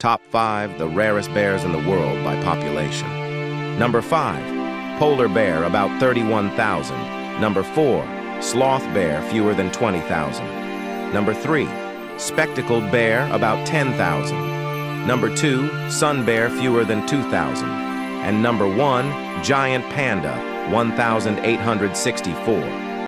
Top 5, the rarest bears in the world by population. Number 5, polar bear, about 31,000. Number 4, sloth bear, fewer than 20,000. Number 3, spectacled bear, about 10,000. Number 2, sun bear, fewer than 2,000. And number 1, giant panda, 1,864.